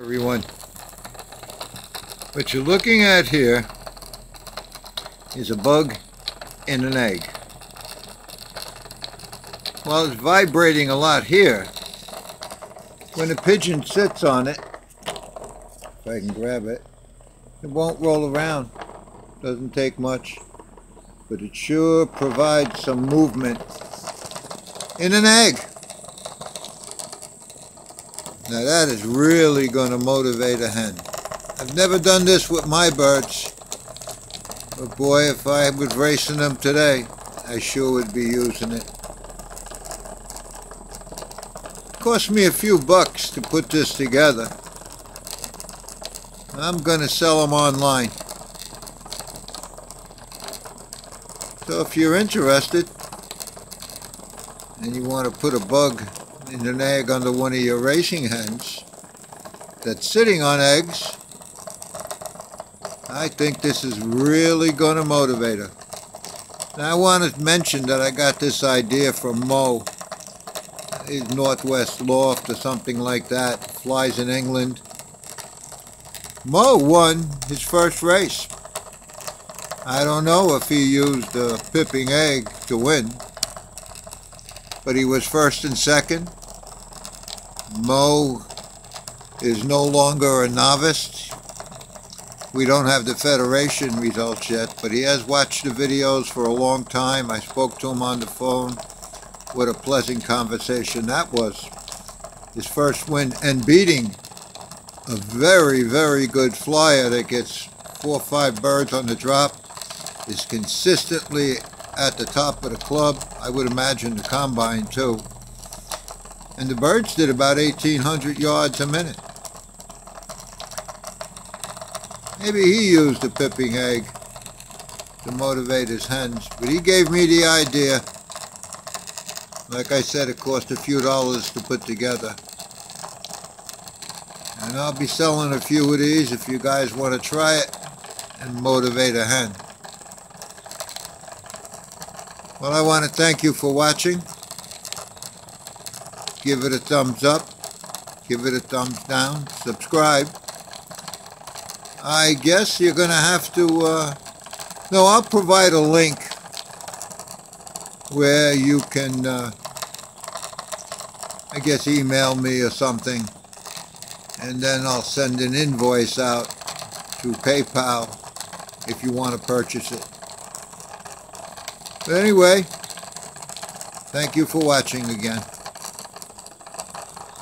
Everyone, what you're looking at here is a bug and an egg. While it's vibrating a lot here, when a pigeon sits on it, if I can grab it, it won't roll around. Doesn't take much, but it sure provides some movement in an egg. Now that is really going to motivate a hen. I've never done this with my birds, but boy, if I was racing them today, I sure would be using it. It cost me a few bucks to put this together. I'm going to sell them online. So if you're interested and you want to put a bug in an egg under one of your racing hens that's sitting on eggs, I think this is really going to motivate her. Now I want to mention that I got this idea from Mo. His Northwest Loft or something like that. Flies in England. Mo won his first race. I don't know if he used a pipping egg to win, but he was first and second. Mo is no longer a novice. We don't have the federation results yet, but he has watched the videos for a long time. I spoke to him on the phone. What a pleasant conversation that was. His first win and beating a very, very good flyer that gets 4 or 5 birds on the drop, is consistently at the top of the club. I would imagine the combine too. And the birds did about 1,800 yards a minute. Maybe he used a pipping egg to motivate his hens, but he gave me the idea. Like I said, it cost a few dollars to put together. And I'll be selling a few of these if you guys want to try it and motivate a hen. Well, I want to thank you for watching. Give it a thumbs up. Give it a thumbs down. Subscribe. I guess you're going to have to... No, I'll provide a link where you can, I guess, email me or something. And then I'll send an invoice out to PayPal if you want to purchase it. But anyway, thank you for watching again.